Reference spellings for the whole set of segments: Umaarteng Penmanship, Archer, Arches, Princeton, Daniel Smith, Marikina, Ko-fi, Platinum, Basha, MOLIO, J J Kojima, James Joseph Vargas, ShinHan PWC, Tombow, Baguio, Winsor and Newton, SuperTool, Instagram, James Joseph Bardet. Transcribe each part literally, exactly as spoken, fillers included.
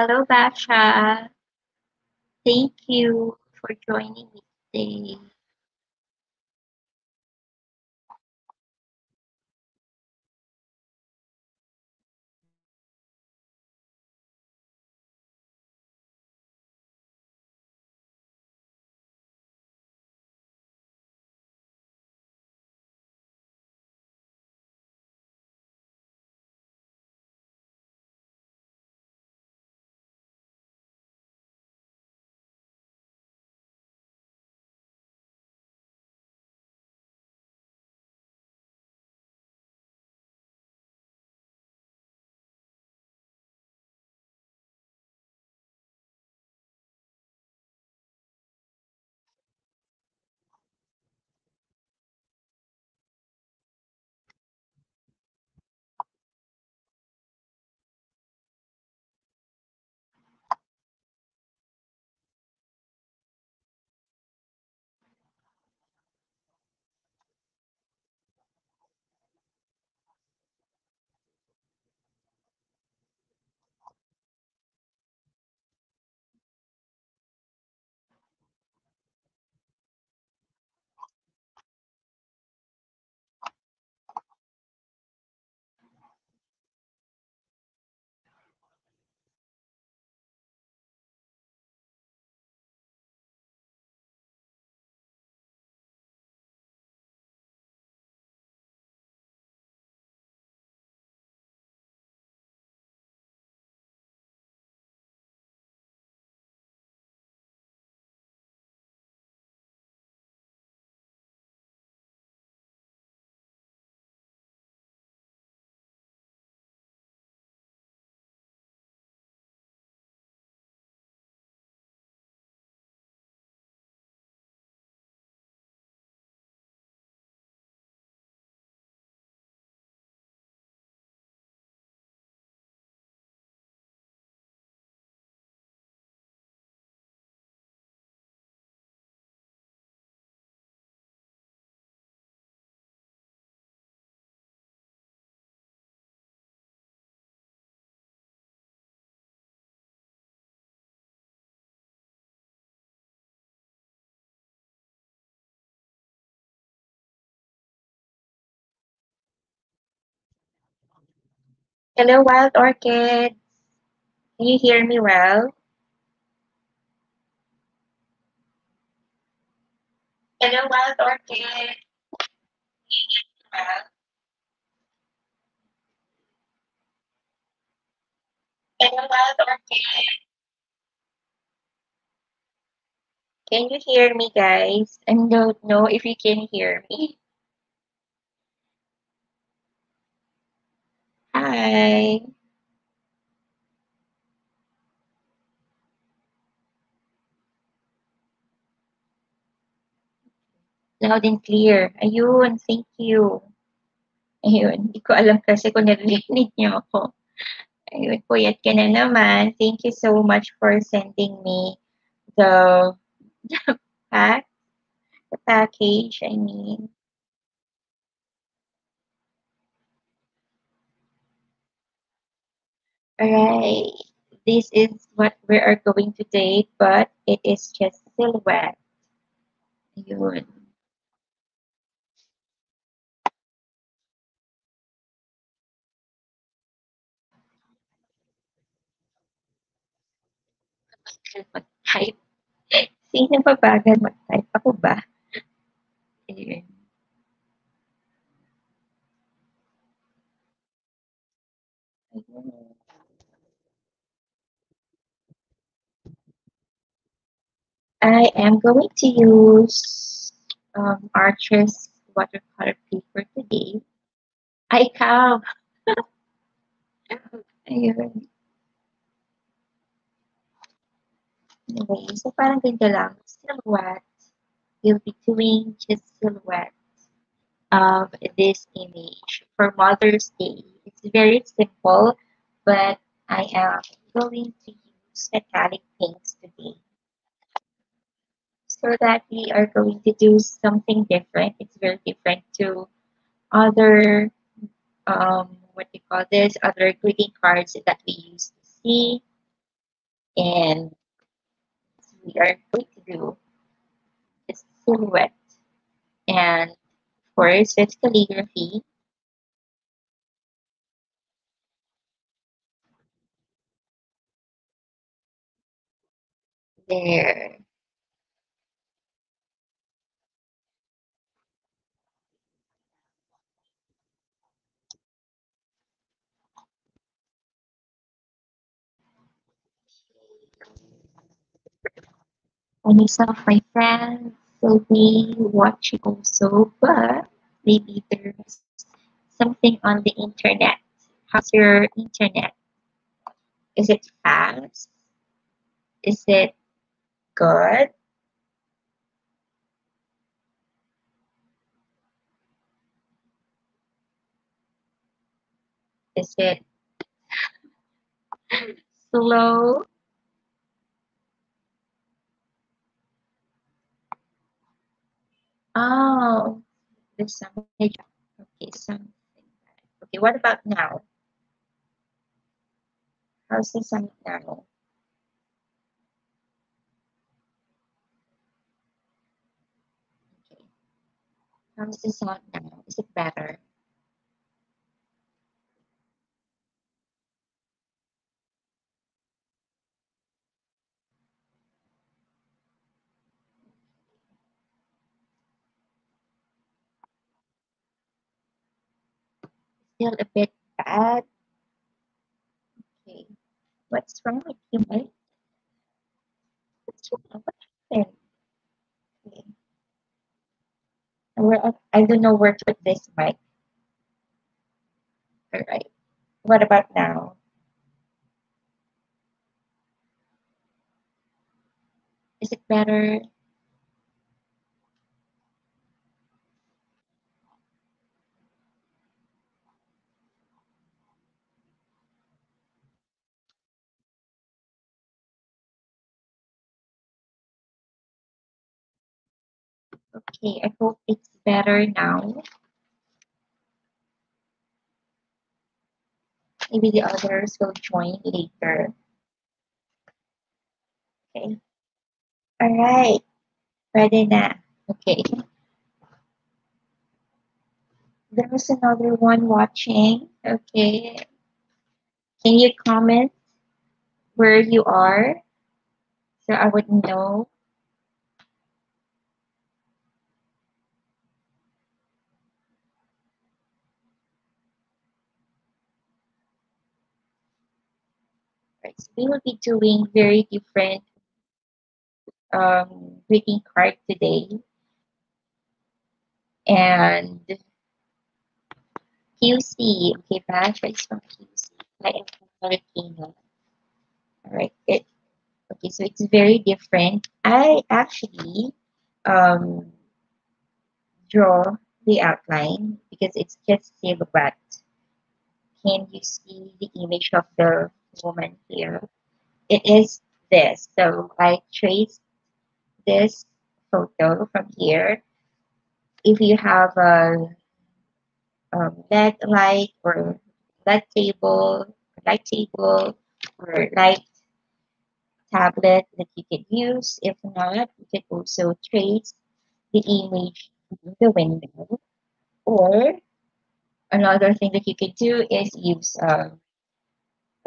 Hello, Basha. Thank you for joining me today. Hello, wild orchids. Can you hear me well? Hello, wild orchids. Can you hear me well? Hello, wild orchids. Can you hear me, guys? I don't know if you can hear me. Hi. Loud and clear. Ayun, thank you. Ayun, hindi ko alam kasi kung narinig niyo ako. Ayun, puyat ka na naman. Thank you so much for sending me the, the pack, the package, I mean. Alright, this is what we are going to do, but it is just silhouette. Ayun. Mag-type. Sino pa bagay mag-type? Ako ba? Ayun. Ayun. I am going to use um, Archer's watercolor paper today. I come. Ayun. Anyway, so parang ganda lang. Silhouette. You'll be doing just silhouette of this image for Mother's Day. It's very simple, but I am going to use metallic paints today. So that we are going to do something different. It's very different to other, um, what do you call this, other greeting cards that we used to see. And we are going to do is silhouette. And first, it's calligraphy. There. And some of my friends will be watching also, but maybe there's something on the internet. How's your internet? Is it fast? Is it good? Is it slow? Oh, there's something. Okay, something. Okay, what about now? How's the summit now? Okay. How's the sound now? Is it better? Still a bit bad. Okay, what's wrong with you, Mike? What's wrong? What happened? Okay, we're up. I don't know where to put this mic. All right. What about now? Is it better? Okay, I hope it's better now. Maybe the others will join later. Okay. All right. Ready now. Okay. There was another one watching. Okay. Can you comment where you are so I would know? So we will be doing very different um, greeting card today, and Q C. Okay, Basha is from Q C. I am from Marikina. All right, good. Okay, so it's very different. I actually um, draw the outline because it's just silhouette. Can you see the image of the woman here? It is this. So I traced this photo from here. If you have a, a L E D light or L E D table, light table or light tablet that you can use. If not, you can also trace the image from the window. Or another thing that you can do is use a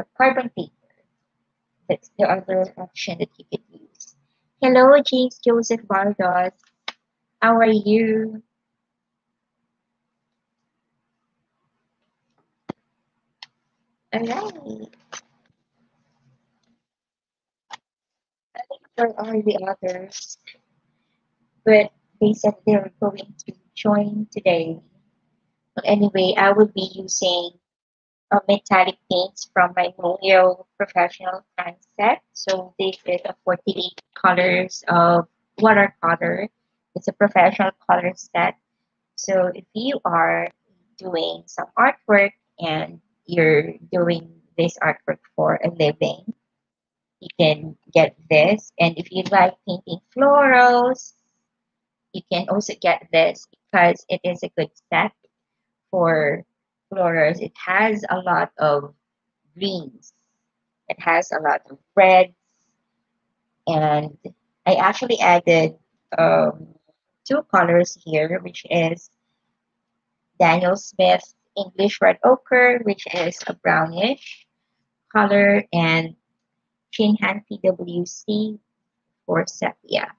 A carbon paper. That's the other option that you could use. Hello, James Joseph Vargas. How are you? All right. I think there are the others, but they said they were going to join today. But anyway, I will be using metallic paints from my MOLIO professional concept. So this is a forty-eight colors of watercolor. It's a professional color set. So if you are doing some artwork and you're doing this artwork for a living, you can get this. And if you like painting florals, you can also get this because it is a good set for florals. It has a lot of greens. It has a lot of reds, And I actually added um, two colors here, which is Daniel Smith English Red Ochre, which is a brownish color, and ShinHan P W C for sepia.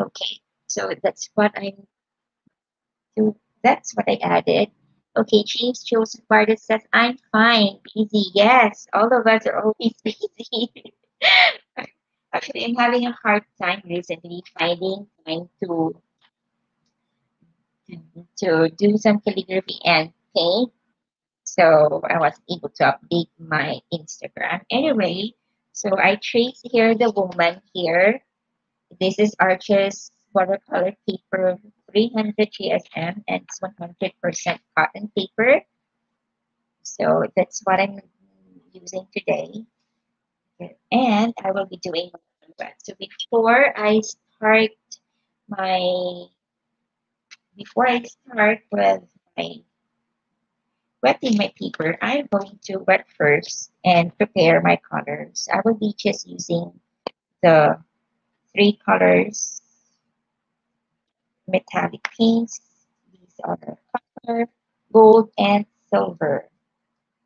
Okay, so that's what I'm doing. That's what I added. Okay, James Joseph Bardet says, I'm fine, busy. Yes, all of us are always busy. Actually, I'm having a hard time recently finding time to, to do some calligraphy and paint. So I was able to update my Instagram. Anyway, so I traced here the woman here. This is Archer's watercolor paper, three hundred G S M, and it's one hundred percent cotton paper. So that's what I'm using today. And I will be doing that. So before I start my, before I start with my wetting my paper, I'm going to wet first and prepare my colors. I will be just using the three colors metallic pinks. These are the copper, gold, and silver.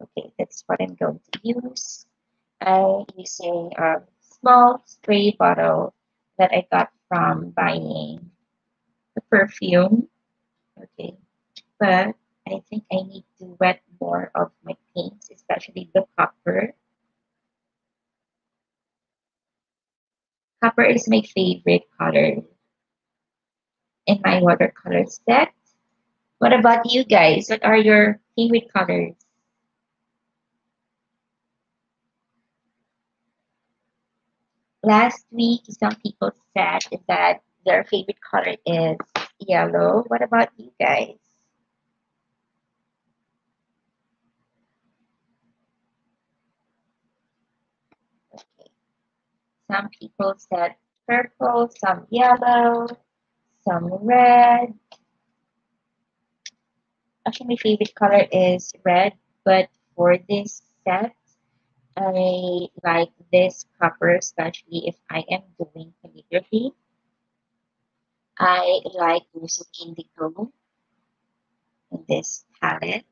Okay, that's what I'm going to use. I use a uh, small spray bottle that I got from buying the perfume. Okay, but I think I need to wet more of my paints, especially the copper. Copper is my favorite color in my watercolor set. What about you guys? What are your favorite colors? Last week, some people said that their favorite color is yellow. What about you guys? Okay. Some people said purple, some yellow, some red. Actually, my favorite color is red, but for this set, I like this copper, especially if I am doing calligraphy. I like also indigo in this palette.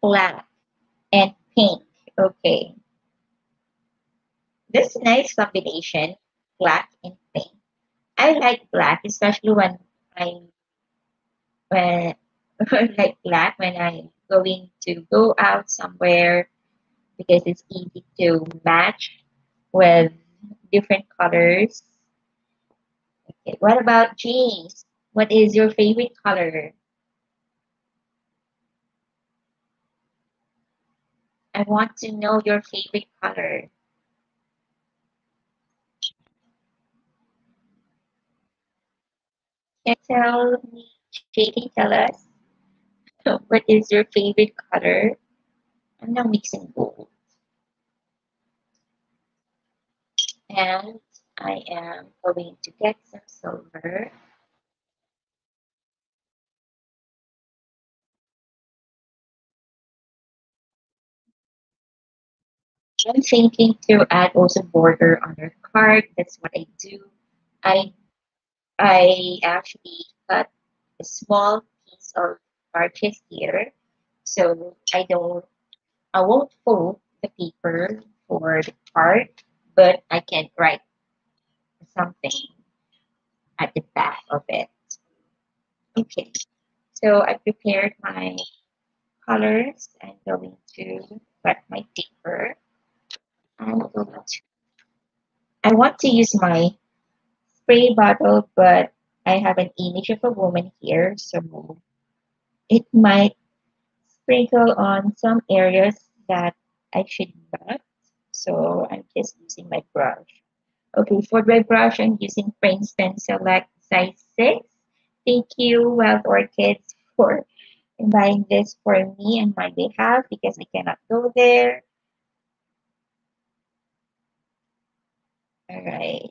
Black and pink. Okay. This is a nice combination, black and pink. I like black, especially when I'm when like black when I'm going to go out somewhere, because it's easy to match with different colors. Okay, what about James? What is your favorite color? I want to know your favorite color. Can you tell me, J D, tell us? What is your favorite color? I'm now mixing gold. And I am going to get some silver. I'm thinking to add also border on her card. That's what I do. I, I actually cut a small piece of Arches here, so I don't, I won't fold the paper for the card, but I can write something at the back of it. Okay, so I prepared my colors. I'm going to wet my paper. I'm going to, I want to use my spray bottle, but I have an image of a woman here, so it might sprinkle on some areas that I should not. So I'm just using my brush. Okay, for my brush, I'm using Princeton Select size six. Thank you, Wild Orchids, for buying this for me and my behalf, because I cannot go there. All right.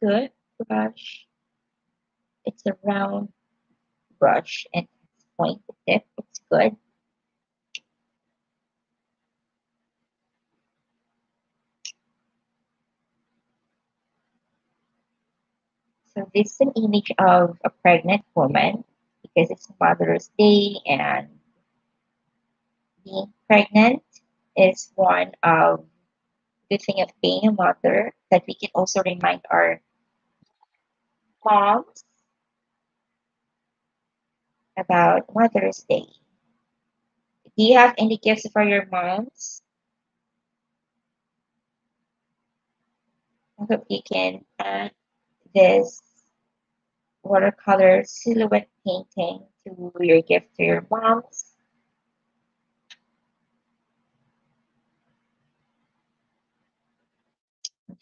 Good brush. It's a round brush and point the tip. It's good. So this is an image of a pregnant woman because it's Mother's Day, and being pregnant is one of the thing of being a mother that we can also remind our moms about Mother's Day. Do you have any gifts for your moms? I hope you can add this watercolor silhouette painting to your gift to your moms.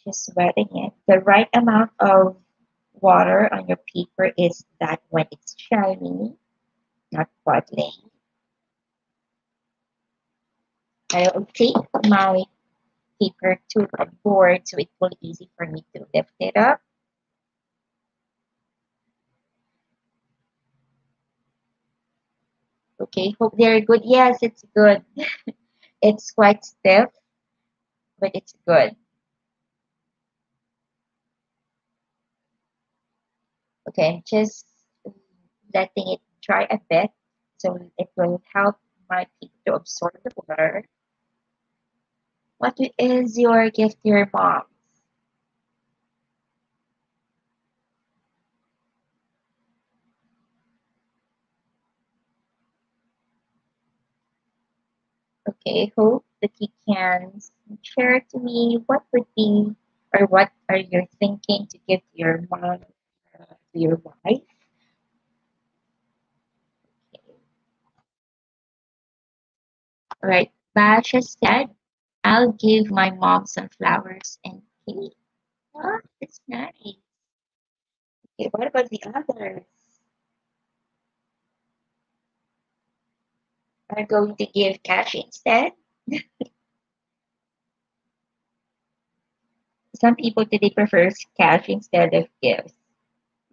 Just wetting it. The right amount of water on your paper is that when it's shiny, not puddling. I will take my paper to a board so it will be easy for me to lift it up. Okay, hope they're good. Yes, it's good. It's quite stiff, but it's good. Okay, just letting it dry a bit so it will help my paper to absorb the water. What is your gift to your mom? Okay, hope that you can share to me what would be or what are you thinking to give to your mom, uh, to your wife. All right, Basha said, I'll give my mom some flowers and cake. Oh, that's nice. Okay, what about the others? Are going to give cash instead? Some people today prefer cash instead of gifts.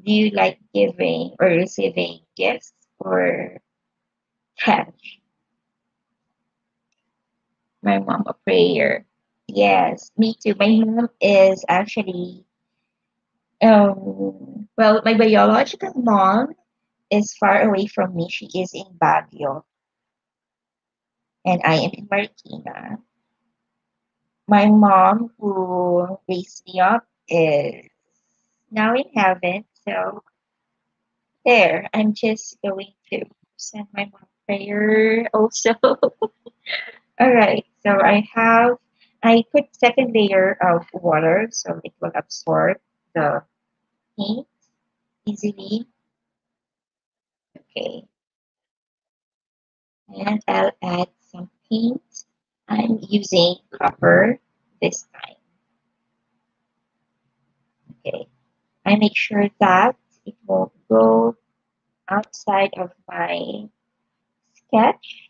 Do you like giving or receiving gifts or cash? My mom a prayer. Yes, me too. My mom is actually, um, well, my biological mom is far away from me. She is in Baguio, and I am in Marikina. My mom, who raised me up, is now in heaven. So there, I'm just going to send my mom a prayer also. All right, so I have, I put second layer of water so it will absorb the paint easily. Okay. And I'll add some paint. I'm using copper this time. Okay. I make sure that it won't go outside of my sketch.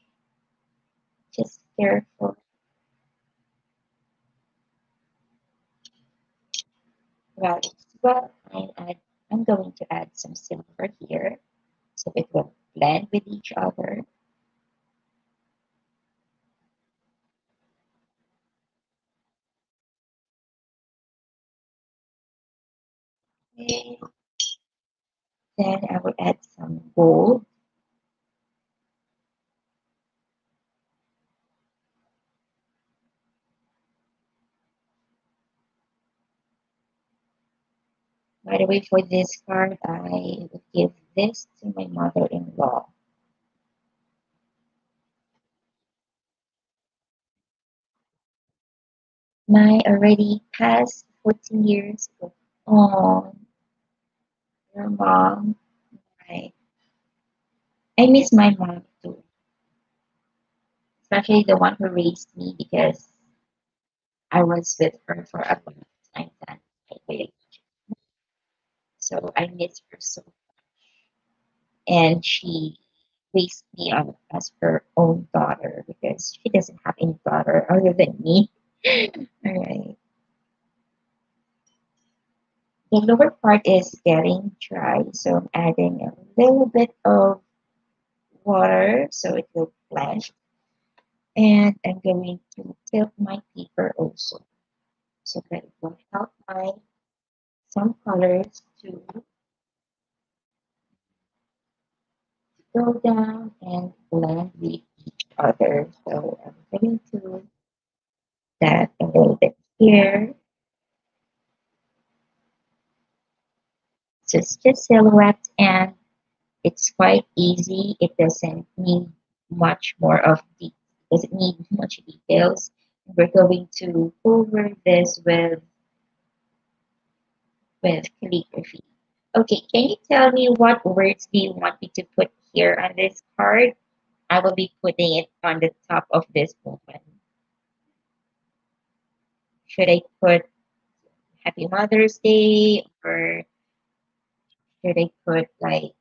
Just careful. Well, well I add, I'm going to add some silver here so it will blend with each other. Okay. Then I will add some gold. By the way, for this card, I will give this to my mother-in-law. My already past fourteen years ago. Oh, your mom. I, I miss my mom too. Especially the one who raised me, because I was with her for a long time that I waited. So I miss her so much. And she raised me up as her own daughter because she doesn't have any daughter other than me. All right. The lower part is getting dry, so I'm adding a little bit of water so it will blend. And I'm going to tilt my paper also so that it will help my some colors to go down and blend with each other. So I'm going to that a little bit here. Just the silhouette, and it's quite easy. It doesn't need much more of the doesn't need much details. We're going to cover this with with calligraphy. Okay, can you tell me what words do you want me to put here on this card? I will be putting it on the top of this woman. Should I put Happy Mother's Day, or should I put like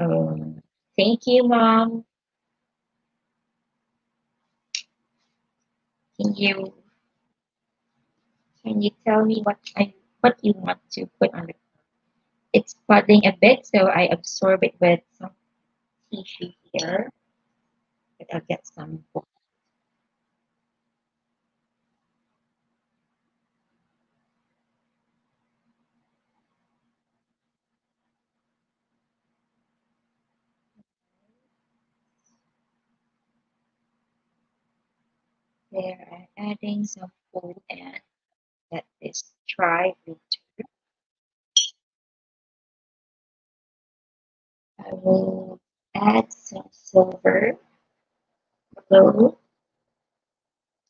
um thank you, Mom? Can you can you tell me what I what you want to put on the card? It's flooding a bit, so I absorb it with some tissue here. But I'll get some book. There, I'm adding some fold and let this dry later. I will add some silver. Hello.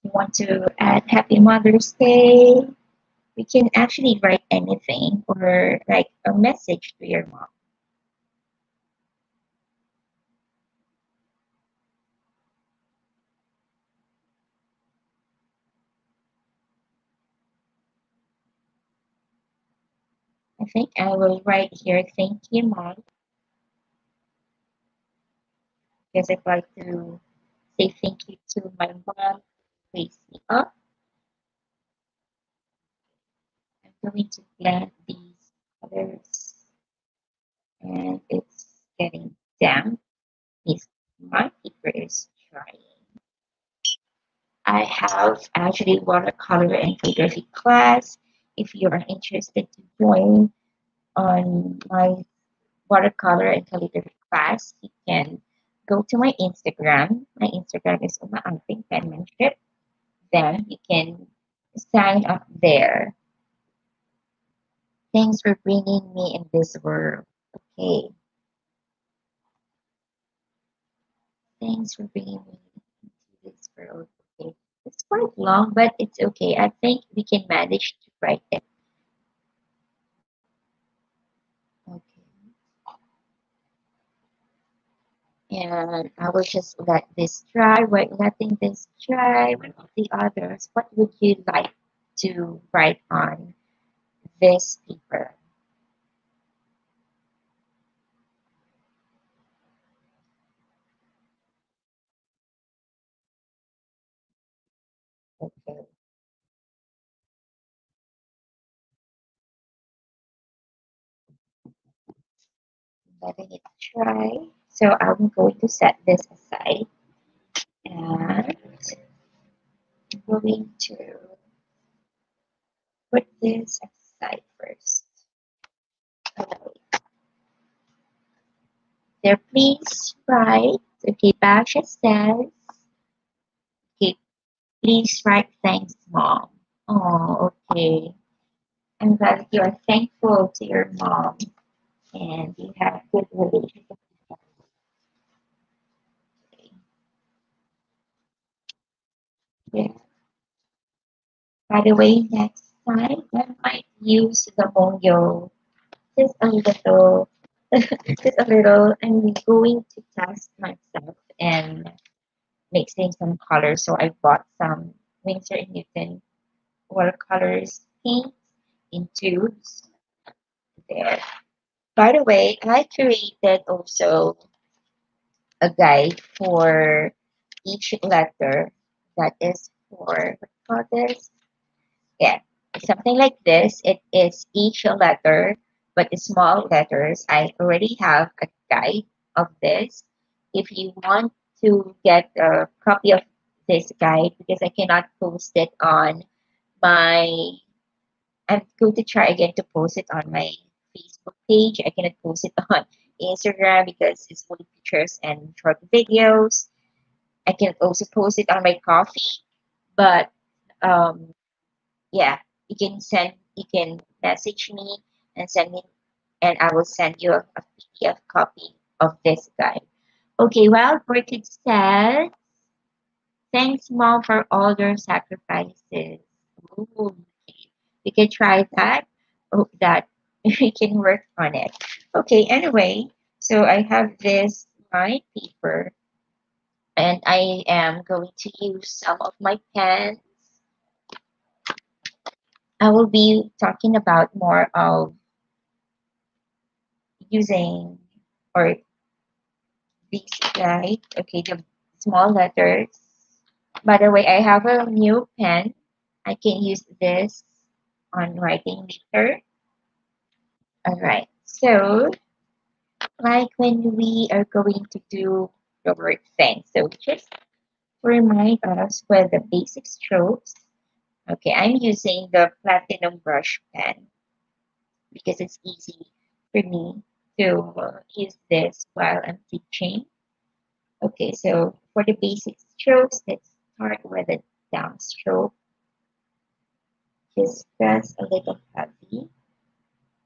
You want to add Happy Mother's Day? You can actually write anything, or like a message to your mom. I think I will write here, thank you, Mom. Because I'd like to say thank you to my mom. Please me up. I'm going to blend these colors. And it's getting damp. My paper is drying. I have actually watercolor and calligraphy class. If you are interested to join on my watercolor and calligraphy class, you can go to my Instagram. My Instagram is Umaarteng Penmanship. Then you can sign up there. Thanks for bringing me in this world. Okay. Thanks for bringing me into this world. Okay. It's quite long, but it's okay. I think we can manage to write it. Okay. And I will just let this dry. We're letting this dry. What about the others? What would you like to write on this paper? Okay. Letting it dry. So I'm going to set this aside, and I'm going to put this aside first. Okay. There, please write. Okay, Basha says, okay, please write thanks, Mom. Oh, okay. I'm glad you are thankful to your mom. And you have a good relationship. Okay. Yeah. By the way, next time I might use the MOLIO. Just a little, just a little. I'm going to test myself and mixing some colors. So I bought some Winsor and Newton watercolors paints in tubes. There. By the way, I created also a guide for each letter that is for, what do you call this? Yeah, something like this. It is each letter, but the small letters. I already have a guide of this. If you want to get a copy of this guide, because I cannot post it on my I'm going to try again to post it on my Facebook page. I cannot post it on Instagram because it's only pictures and short videos. I can also post it on my Ko-fi, but um, yeah, you can send, you can message me and send me, and I will send you a, a P D F copy of this guide. Okay, well, Brickett says, thanks, Mom, for all your sacrifices. Ooh, we can try that. Hope that we can work on it. Okay, anyway, so I have this lined paper, and I am going to use some of my pens. I will be talking about more of using or this guide. Okay, the small letters. By the way, I have a new pen. I can use this on writing later. All right, so like when we are going to do the word thing, so just remind us with the basic strokes. Okay, I'm using the Platinum brush pen because it's easy for me to use this while I'm teaching. Okay, so for the basic strokes, let's start with a downstroke. Just press a little heavy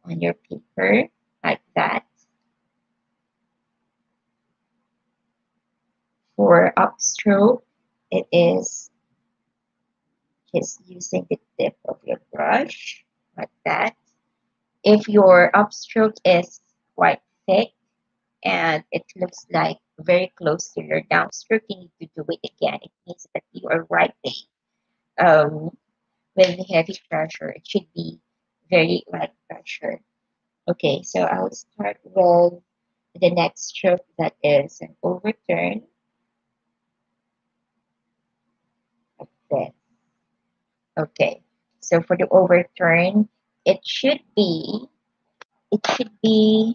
on your paper like that. For upstroke, it is just using the tip of your brush like that. If your upstroke is quite thick and it looks like very close to your downstroke, you need to do it again. It means that you are writing um, with heavy pressure. It should be very light pressure. Okay, so I'll start with the next stroke, that is an overturn. Okay. Okay, so for the overturn, it should be it should be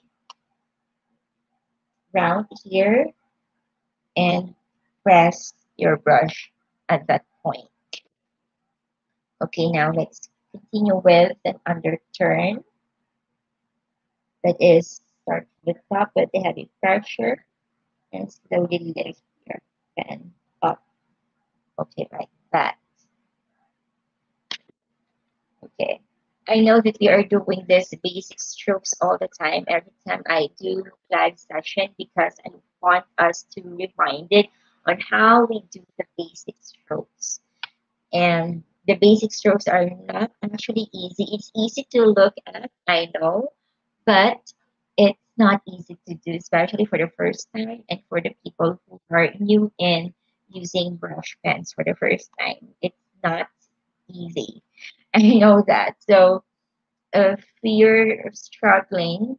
round here, and press your brush at that point. Okay, now let's continue with an underturn. That is, start from the top with the heavy pressure and slowly lift your pen up. Okay, like that. Okay, I know that we are doing this basic strokes all the time, every time I do live session, because I want us to be reminded on how we do the basic strokes. And the basic strokes are not actually easy. It's easy to look at, I know, but it's not easy to do, especially for the first time and for the people who are new in using brush pens for the first time. It's not easy. I know that. So if you're struggling,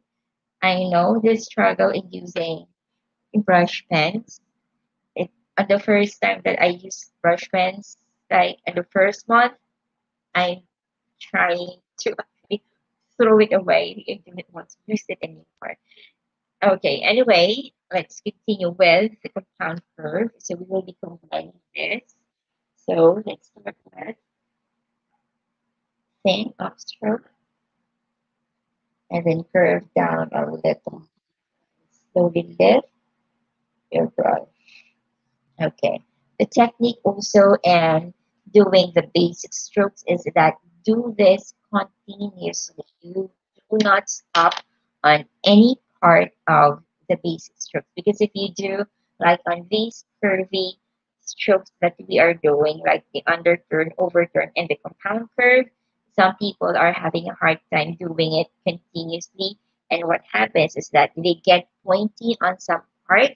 I know the struggle in using brush pens. It, on the first time that I used brush pens, like in the first month, I'm trying to throw it away. I didn't want to use it anymore. Okay, anyway, let's continue with the compound curve. So we will be combining this. So let's start with thin upstroke and then curve down a little. Slowly lift your brush. Okay, the technique also and doing the basic strokes is that do this continuously. You do not stop on any part of the basic strokes, because if you do, like on these curvy strokes that we are doing, like the underturn, overturn, and the compound curve, some people are having a hard time doing it continuously. And what happens is that they get pointy on some part,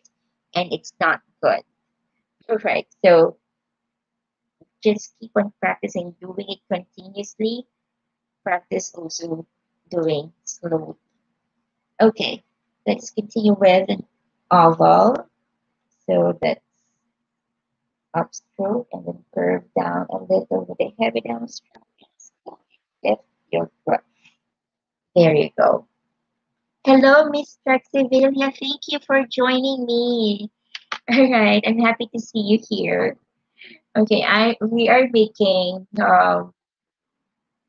and it's not good. All right, so just keep on practicing doing it continuously. Practice also doing slowly. Okay, let's continue with an oval. So that's upstroke and then curve down a little with a heavy downstroke. Lift your brush. There you go. Hello, Miss Traxivilia. Thank you for joining me. All right, I'm happy to see you here. Okay, I we are making um,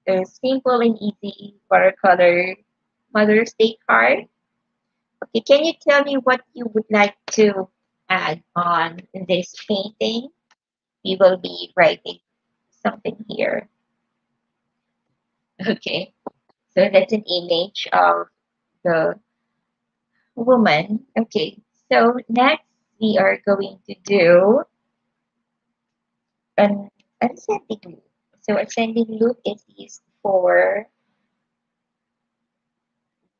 is Simple and Easy Watercolor Mother's Day card. Okay, can you tell me what you would like to add on in this painting? We will be writing something here. Okay, so that's an image of the woman. Okay, so next we are going to do an ascending loop. So ascending loop is used for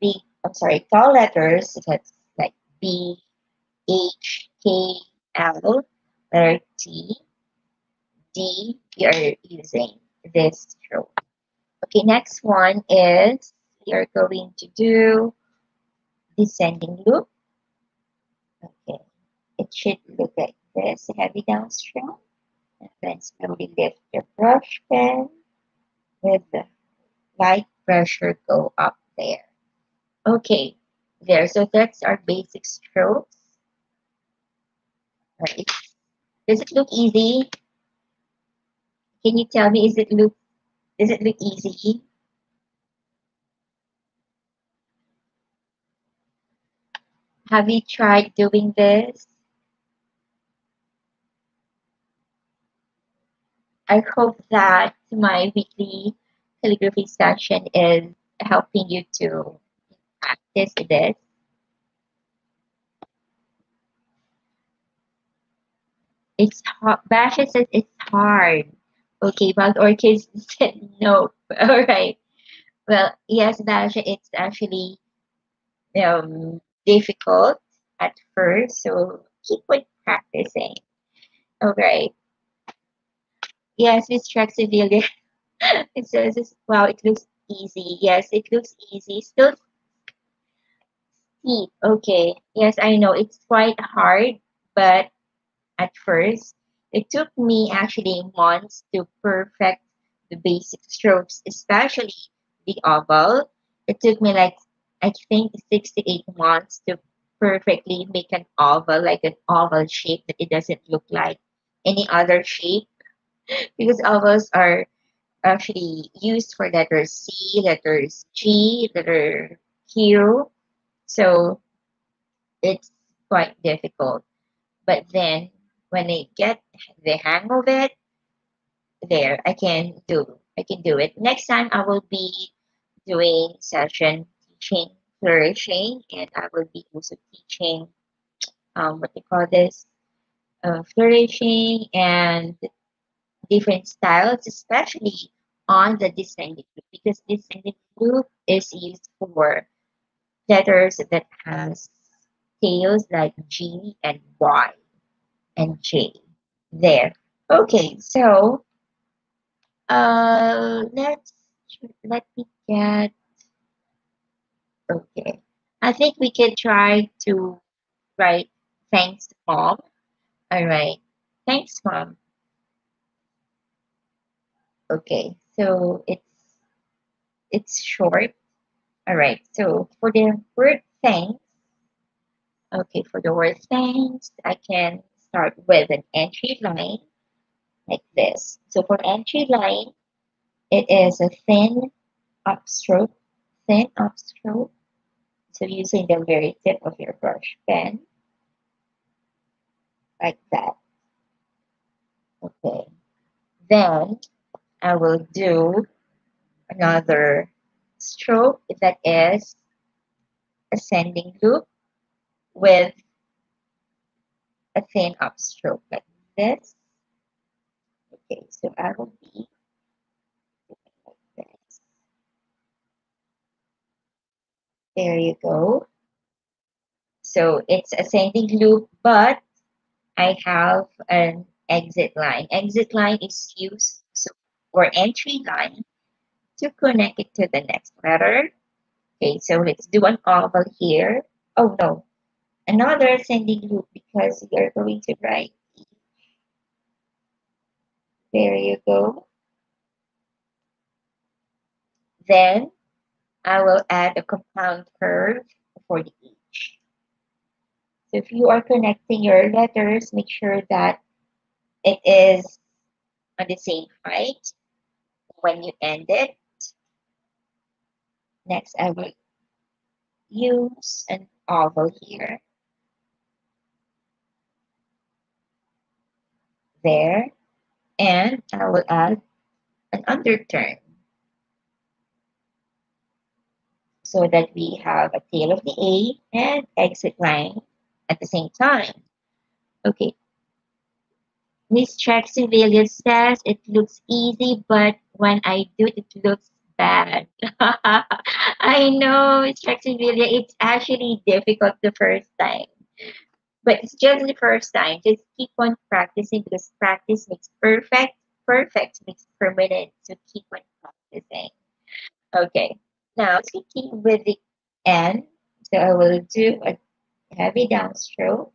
the, I'm sorry, tall letters. That's like B, H, K, L, letter T, D. We are using this stroke. Okay, next one is we are going to do descending loop. Okay, it should look like this, heavy down stroke. And then slowly lift the brush pen with the light pressure, go up there. Okay, there. So that's our basic strokes. All right. Does it look easy? Can you tell me? Is it look? Does it look easy? Have you tried doing this? I hope that my weekly calligraphy session is helping you to practice this. It's hard. Basha says it's hard. Okay, but Orchid said no. All right. Well, yes, Basha, it's actually um, difficult at first, so keep on practicing. All right. Yes, Miz Traxivilla. It says, wow, it looks easy. Yes, it looks easy. Still steep. Okay. Yes, I know. It's quite hard, but at first, it took me actually months to perfect the basic strokes, especially the oval. It took me like, I think, six to eight months to perfectly make an oval, like an oval shape that it doesn't look like any other shape. Because ovals are actually used for letter C, letters G, letter Q. So it's quite difficult. But then when I get the hang of it, there, I can do I can do it. Next time I will be doing session teaching flourishing, and I will be also teaching um what they call this uh, flourishing and different styles, especially on the descending loop, because descending loop is used for letters that has tails like G and Y and J there. Okay, so uh let's let me get okay. I think we can try to write thanks mom. All right, thanks mom. Okay, so it's it's short. All right, so for the word thanks, okay, for the word thanks, I can start with an entry line like this. So for entry line, it is a thin upstroke, thin upstroke. So using the very tip of your brush pen, like that. Okay, then I will do another stroke that is ascending loop with a thin upstroke like this. Okay, so I will be like this. There you go. So it's ascending loop, but I have an exit line. Exit line is used or entry line to connect it to the next letter. Okay, so let's do an oval here. Oh no, another ascending loop, because we are going to write. There you go. Then I will add a compound curve for the H. So if you are connecting your letters, make sure that it is on the same height when you end it. Next, I will use an oval here. There. And I will add an underturn so that we have a tail of the A and exit line at the same time. Okay. Please check civilian's test. It looks easy, but when I do it, it looks bad. I know, it's check civilian. It's actually difficult the first time. But it's just the first time. Just keep on practicing because practice makes perfect. Perfect makes permanent. So keep on practicing. Okay. Now, sticking with the N. So I will do a heavy downstroke.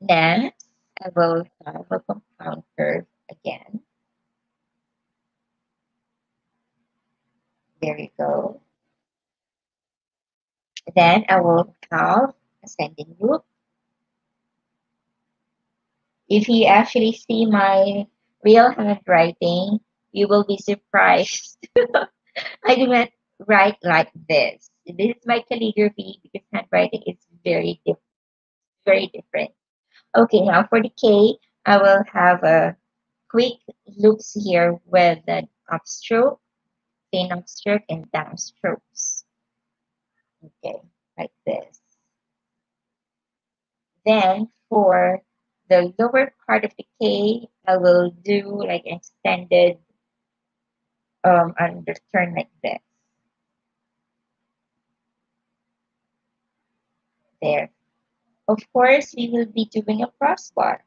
Next, I will have a compound curve again. There we go. Then I will have ascending loop. If you actually see my real handwriting, you will be surprised. I didn't write like this. This is my calligraphy because handwriting is very different. Very different. Okay, now for the K, I will have a quick loops here with an upstroke, thin upstroke, and downstrokes. Okay, like this. Then for the lower part of the K, I will do like an extended um, underturn like this. There. Of course, we will be doing a crossbar.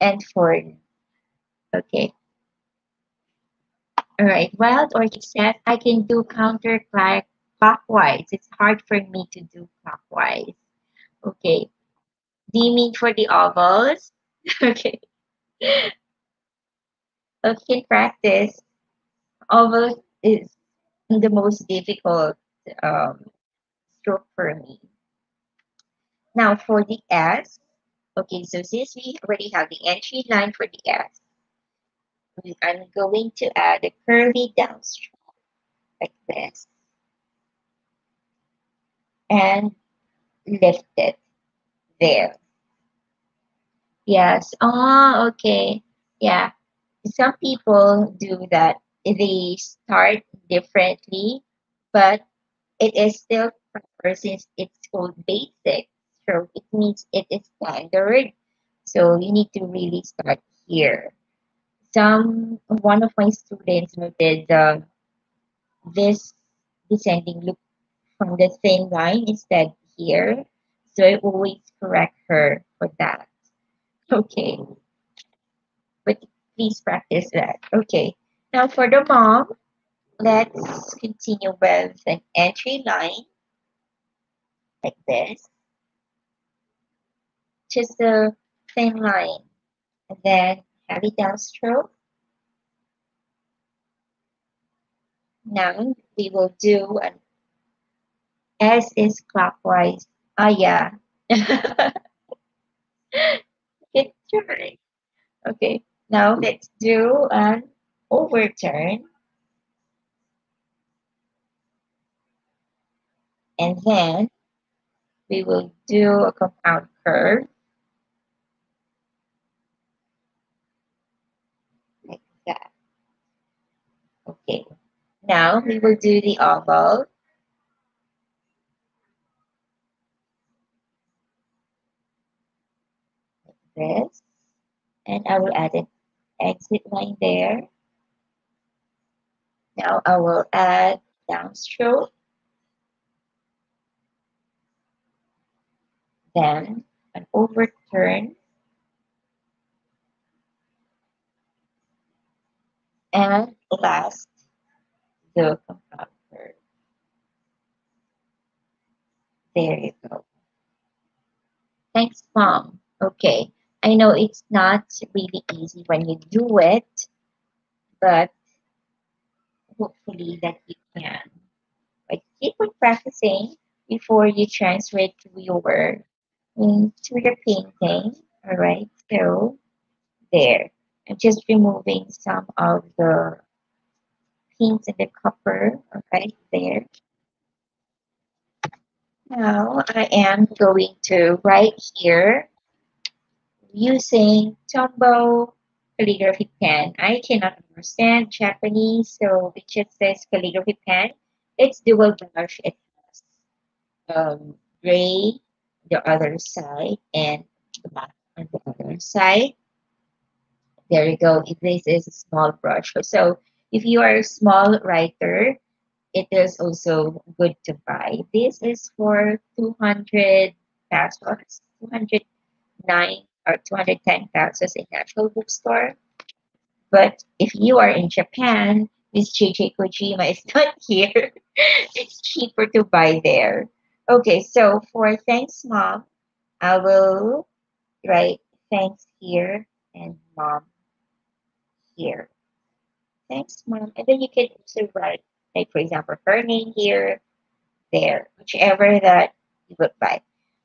And for, okay. All right, Wild Orchid says, I can do counterclockwise. It's hard for me to do clockwise. Okay. Do you mean for the ovals? Okay. Okay, practice. Oval is the most difficult um, stroke for me. Now for the S, okay, so since we already have the entry line for the S, I'm going to add a curly downstroke like this and lift it there. Yes, oh, okay, yeah. Some people do that. They start differently, but it is still proper since it's called basic stroke. It means it is standard. So you need to really start here. Some one of my students noted uh, this descending loop from the thin line instead here. So I always correct her for that. Okay. But please practice that. Okay. Now for the mom, let's continue with an entry line like this. Just a thin line. And then heavy downstroke. Now we will do an S is clockwise. Ah, oh, yeah. Good turn. Okay, now let's do an overturn. And then we will do a compound curve. Like that. Okay. Now we will do the oval. Like this. And I will add an exit line there. Now I will add downstroke. Then an overturn and last the compound curve. There you go. Thanks, Mom. Okay, I know it's not really easy when you do it, but hopefully that you can. But keep on practicing before you transfer it to your into your painting. All right, so there, I'm just removing some of the into the copper right there. Now I am going to right here using Tombow calligraphy pen. I cannot understand Japanese, so it just says calligraphy pen. It's dual brush. It has um, gray on the other side and black on the other side. There you go. This is a small brush. So if you are a small writer, it is also good to buy. This is for two hundred pesos, two hundred nine or two hundred ten pesos in national bookstore. But if you are in Japan, Miss J J Kojima is not here. It's cheaper to buy there. Okay, so for thanks mom, I will write thanks here and mom here. Thanks mom. And then you can also write, like, for example, her name here, there, whichever that you would buy.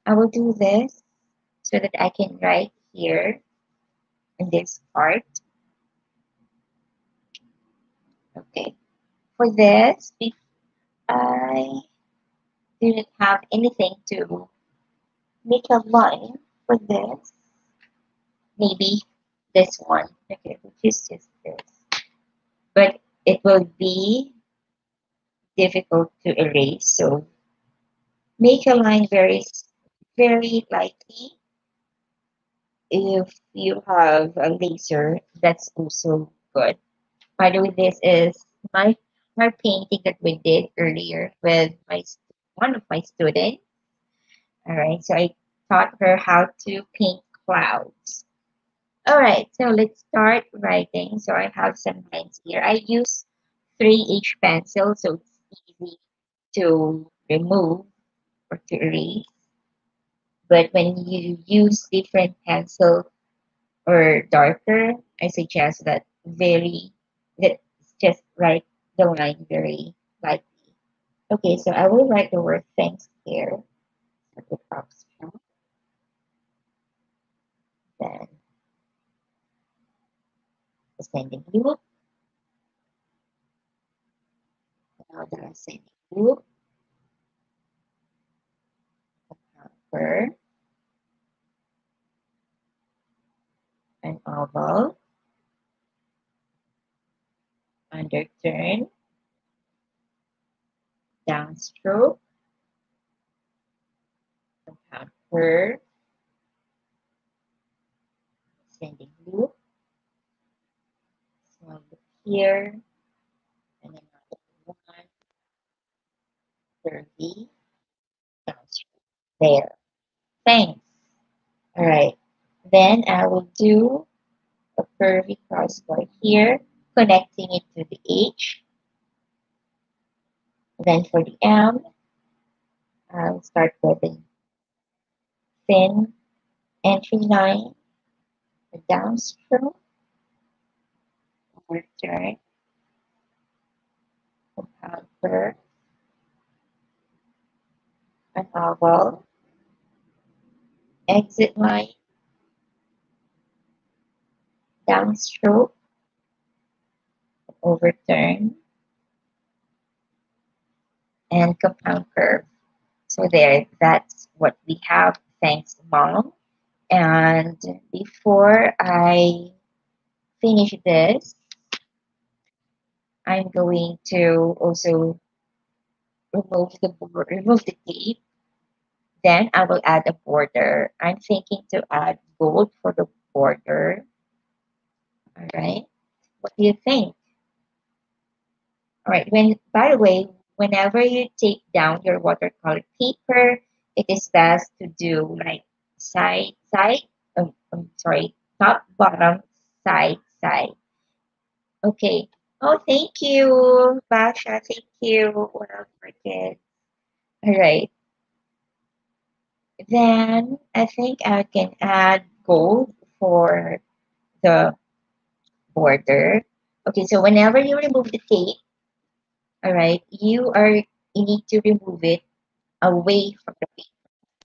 I will do this so that I can write here in this part. Okay. For this, I didn't have anything to make a line for this. Maybe this one. Okay, which is just this. But it will be difficult to erase, so make a line very, very lightly. If you have a laser, that's also good. By the way, this is my my painting that we did earlier with my one of my students. All right, so I taught her how to paint clouds. All right, so let's start writing. So I have some lines here. I use three H pencil, so it's easy to remove or to erase. But when you use different pencil or darker, I suggest that very that just write the line very lightly. Okay, so I will write the word thanks here at the top spot. Then sending you. Now that I'm sending you. An oval, underturn, downstroke, compound curve, sending loop, small loop here, and another one, curvy, downstroke. There. Thanks. All right. Then I will do a curvy crossbar here, connecting it to the H. Then for the M, I'll start with a thin entry line, a downstroke, overturn, compound curve, an oval, exit line, downstroke, overturn, and compound curve. So there, that's what we have. Thanks, mom. And before I finish this, I'm going to also remove the board, remove the tape. Then I will add a border. I'm thinking to add gold for the border. All right. What do you think? All right. When, by the way, whenever you take down your watercolor paper, it is best to do like side, side. Um, I'm sorry, top, bottom, side, side. Okay. Oh, thank you, Basha. Thank you. What else for kids? All right. Then I think I can add gold for the border. Okay, so whenever you remove the tape, all right, you are you need to remove it away from the paper.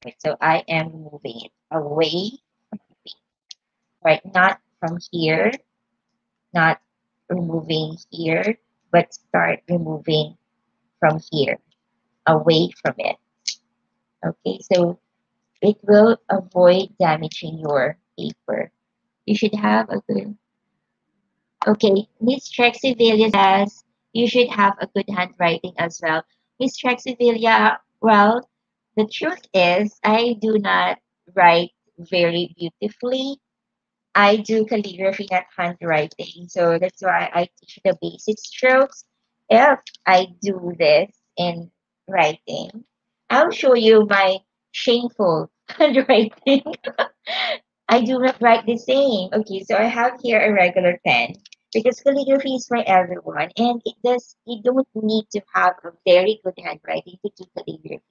Right, so I am moving it away from the paper. Right, not from here, not removing here, but start removing from here, away from it. Okay, so it will avoid damaging your paper. You should have a good... Okay, Miz Trexivilla says you should have a good handwriting as well. Miz Trexivilla, well, the truth is I do not write very beautifully. I do calligraphy, not handwriting. So that's why I teach the basic strokes. If I do this in writing, I'll show you my shameful handwriting. I do not write the same. Okay, so I have here a regular pen because calligraphy is for everyone, and it does. You don't need to have a very good handwriting to do calligraphy.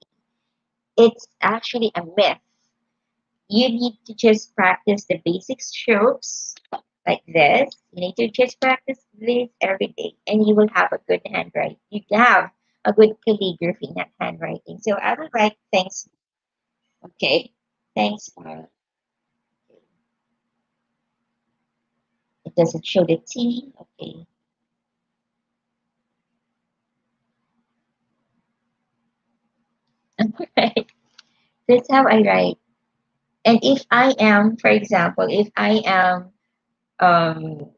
It's actually a myth. You need to just practice the basic strokes like this. You need to just practice this every day, and you will have a good handwriting. You have a good calligraphy, not handwriting. So I would write thanks. Okay, thanks. It doesn't show the T. Okay. All right. That's how I write. And if I am, for example, if I am, um,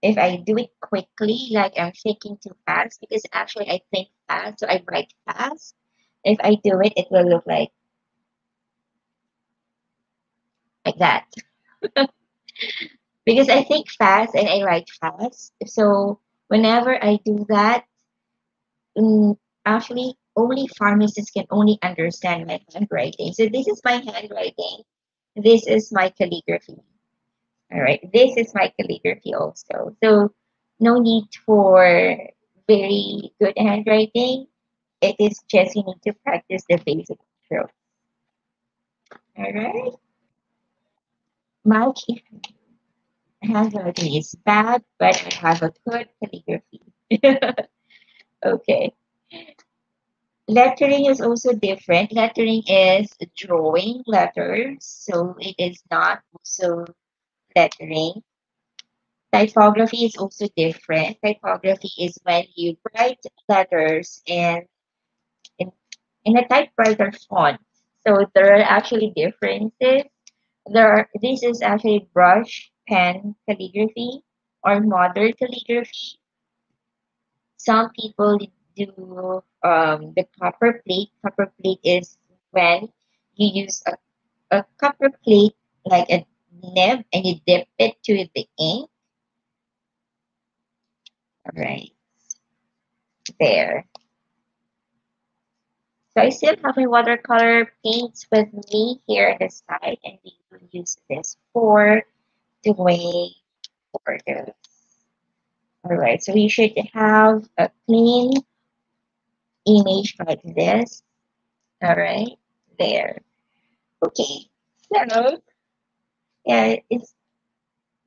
if I do it quickly, like I'm thinking too fast, because actually I think fast, so I write fast. If I do it, it will look like, like that. Because I think fast and I write fast. So whenever I do that, um, actually, only pharmacists can only understand my handwriting. So this is my handwriting. This is my calligraphy. All right. This is my calligraphy also. So no need for very good handwriting. It is just you need to practice the basic strokes. All right. My handwriting is bad, but I have a good calligraphy. Okay. Lettering is also different. Lettering is drawing letters, so it is not also lettering. Typography is also different. Typography is when you write letters in, in, in a typewriter font. So there are actually differences. There are, this is actually brush pen calligraphy or modern calligraphy. Some people do um, the copper plate. Copper plate is when you use a, a copper plate like a nib and you dip it to the ink. All right, there. So I still have my watercolor paints with me here on the side, and we will use this for doing borders. All right, so you should have a clean image like this. All right, there. Okay, so yeah, it's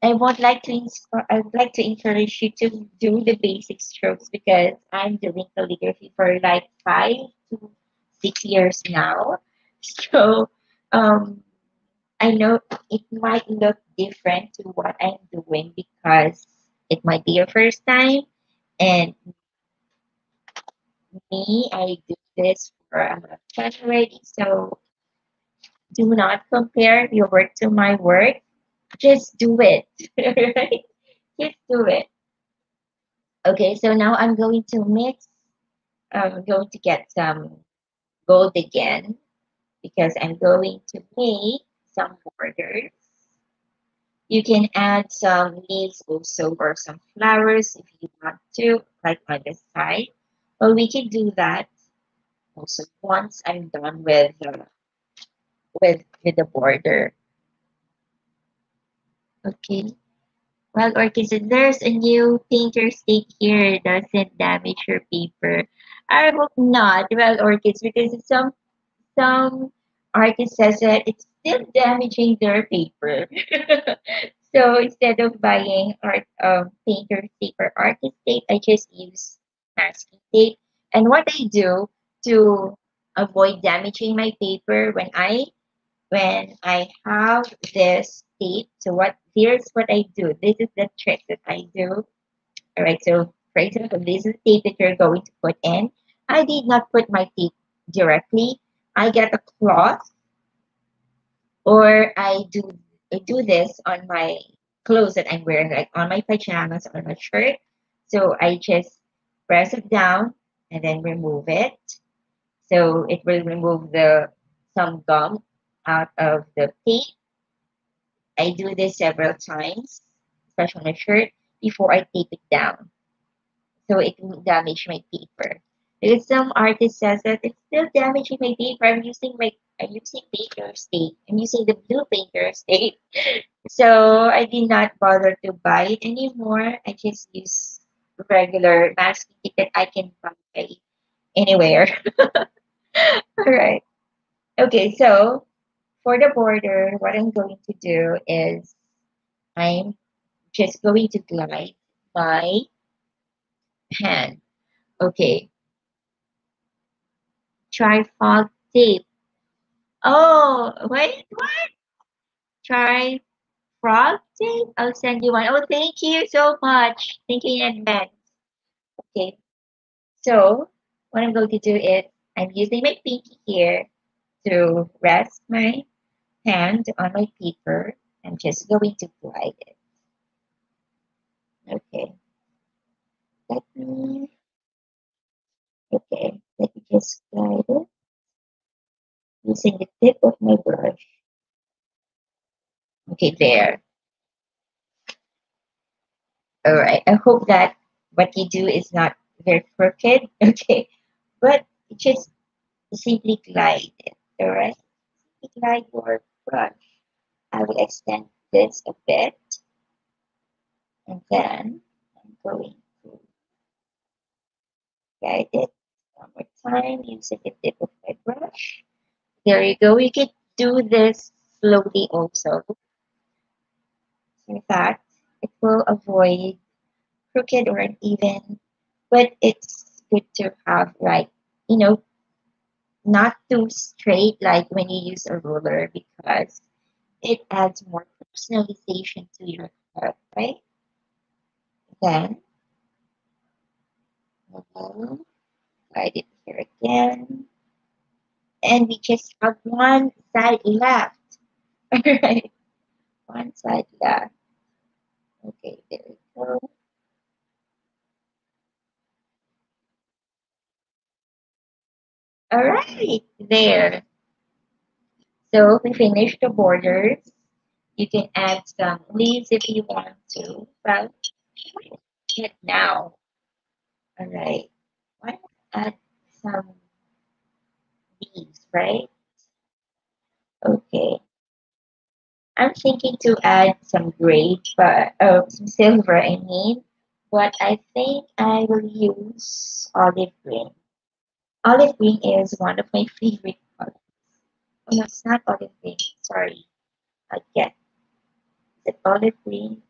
I would like to inspire, I'd like to encourage you to do the basic strokes because I'm doing calligraphy for like five to six years now. So um I know it might look different to what I'm doing because it might be your first time, and me, I do this for a lot of time already, so do not compare your work to my work. Just do it, right? Just do it. Okay, so now I'm going to mix. I'm going to get some gold again because I'm going to make some borders. You can add some leaves also or some flowers if you want to, like on the side. Well, we can do that also once I'm done with uh, with with the border. Okay. Well, Orchid, so there's a new painter stick here. It doesn't damage your paper. I hope not. Well, Orchid, because some some artists says that it's still damaging their paper. So instead of buying art um, painter stick or artist tape, I just use masking tape. And what I do to avoid damaging my paper, when I when I have this tape, so what here's what I do. This is the trick that I do. All right, so person who this is the tape that you're going to put in. I did not put my tape directly. I get a cloth, or I do I do this on my clothes that I'm wearing, like on my pajamas, on my shirt. So I just press it down and then remove it. So it will remove the some gum out of the tape. I do this several times, especially on a shirt, before I tape it down, so it won't damage my paper. Because some artist says that it's still damaging my paper. I'm using my I'm using painter's tape. I'm using the blue painter's tape. So I did not bother to buy it anymore. I just use regular masking tape that I can buy anywhere. All right. Okay, so for the border, what I'm going to do is I'm just going to glide my hand. Okay. Trifold tape. Oh, wait, what? Trifold tape? I'll send you one. Oh, thank you so much. Thank you in advance. Okay. So what I'm going to do is I'm using my pinky here to rest my hand on my paper. I'm just going to glide it. Okay. Let me. Okay. Let me just glide it using the tip of my brush. Okay, there. All right. I hope that what you do is not very crooked. Okay, but just simply glide it. All right. Glide your brush. I will extend this a bit, and then I'm going to guide it one more time using the tip of my brush. There you go. You could do this slowly also, so that it will avoid crooked or uneven, but it's good to have, like, you know, not too straight like when you use a ruler, because it adds more personalization to your work, right? Then we'll slide it here again, and we just have one side left. All right, one side left. Okay, there we go. All right, there. So we finished the borders. You can add some leaves if you want to, but it now. All right, why don't I add some leaves, right? Okay. I'm thinking to add some gray, but oh, some silver, I mean. But I think I will use olive green. Olive green is one of my favorite colors. Oh no, it's not olive green. Sorry, again, is it olive green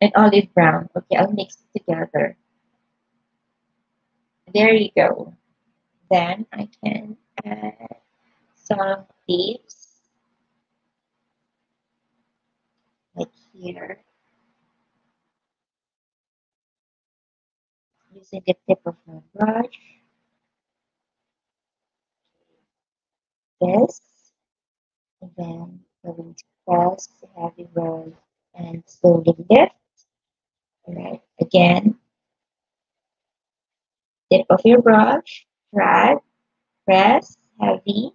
and olive brown? Okay, I'll mix it together. There you go. Then I can add some leaves, like here, using the tip of my brush. This, and then we're going to press the heavy roll and slowly lift. All right, again, tip of your brush, drag, press heavy,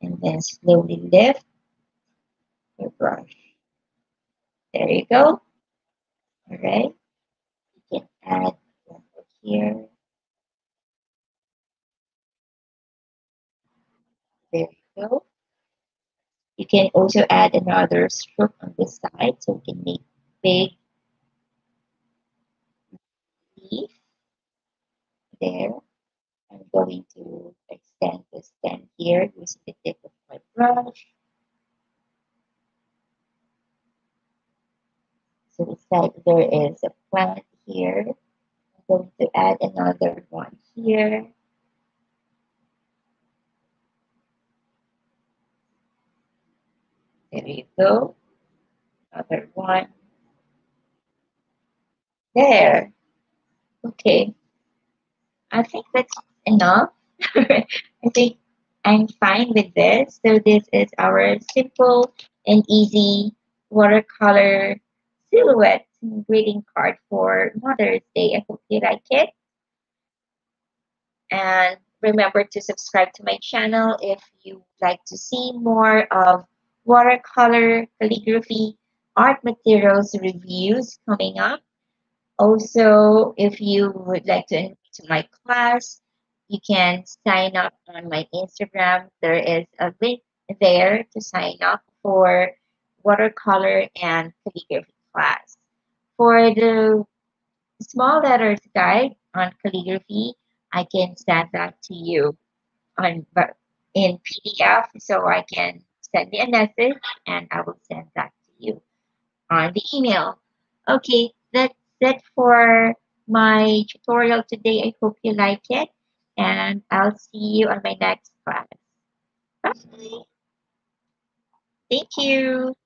and then slowly lift your brush. There you go. All right, you can add one here. There you go. You can also add another stroke on this side, so we can make big leaf. There. I'm going to extend the stem here using the tip of my brush. So it's like there is a plant here. I'm going to add another one here. There you go. Another one. there. Okay, I think that's enough. I think I'm fine with this. So this is our simple and easy watercolor silhouette greeting card for Mother's Day. I hope you like it. And remember to subscribe to my channel if you would like to see more of watercolor, calligraphy, art materials reviews coming up. Also, if you would like to invite to my class, you can sign up on my Instagram. There is a link there to sign up for watercolor and calligraphy class. For the small letters guide on calligraphy, I can send that to you on in P D F, so I can send me a message and I will send that to you on the email. Okay, that's it for my tutorial today. I hope you like it, and I'll see you on my next class. Bye. Thank you.